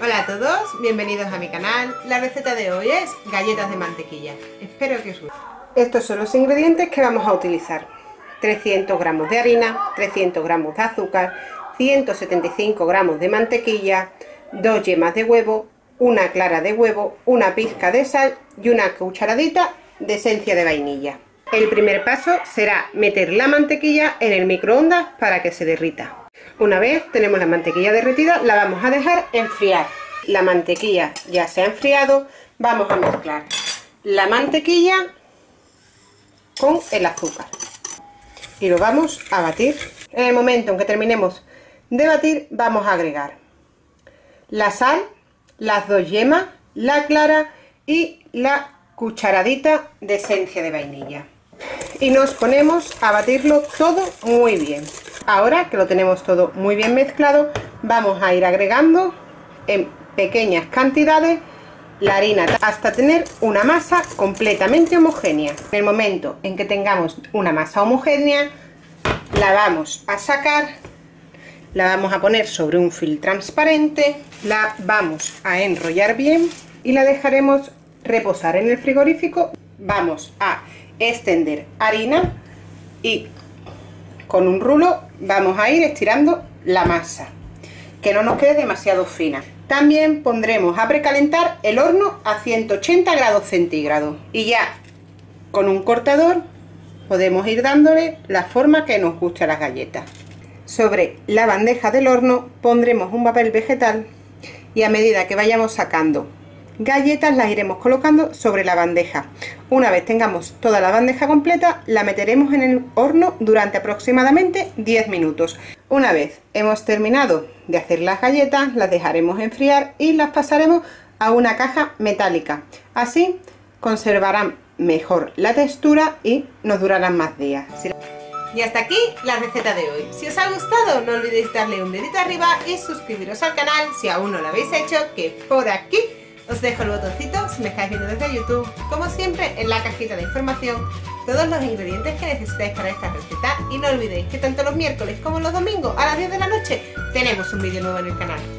Hola a todos, bienvenidos a mi canal. La receta de hoy es galletas de mantequilla. Espero que os guste. Estos son los ingredientes que vamos a utilizar: 300 gramos de harina, 300 gramos de azúcar, 175 gramos de mantequilla, 2 yemas de huevo, una clara de huevo, una pizca de sal y una cucharadita de esencia de vainilla. El primer paso será meter la mantequilla en el microondas para que se derrita. Una vez tenemos la mantequilla derretida, la vamos a dejar enfriar. La mantequilla ya se ha enfriado, vamos a mezclar la mantequilla con el azúcar y lo vamos a batir. En el momento en que terminemos de batir, vamos a agregar la sal, las 2 yemas, la clara y la cucharadita de esencia de vainilla. Y nos ponemos a batirlo todo muy bien. Ahora que lo tenemos todo muy bien mezclado, vamos a ir agregando en pequeñas cantidades la harina hasta tener una masa completamente homogénea. En el momento en que tengamos una masa homogénea, la vamos a sacar, la vamos a poner sobre un film transparente, la vamos a enrollar bien y la dejaremos reposar en el frigorífico. Vamos a extender harina y con un rulo vamos a ir estirando la masa, que no nos quede demasiado fina. También pondremos a precalentar el horno a 180 grados centígrados y ya con un cortador podemos ir dándole la forma que nos guste a las galletas. Sobre la bandeja del horno pondremos un papel vegetal y a medida que vayamos sacando galletas las iremos colocando sobre la bandeja. Una vez tengamos toda la bandeja completa, la meteremos en el horno durante aproximadamente 10 minutos. Una vez hemos terminado de hacer las galletas, las dejaremos enfriar y las pasaremos a una caja metálica. Así conservarán mejor la textura y nos durarán más días. Y hasta aquí la receta de hoy. Si os ha gustado, no olvidéis darle un dedito arriba y suscribiros al canal si aún no lo habéis hecho, que por aquí os dejo el botoncito si me estáis viendo desde YouTube. Como siempre, en la cajita de información todos los ingredientes que necesitáis para esta receta. Y no olvidéis que tanto los miércoles como los domingos a las 10 de la noche tenemos un vídeo nuevo en el canal.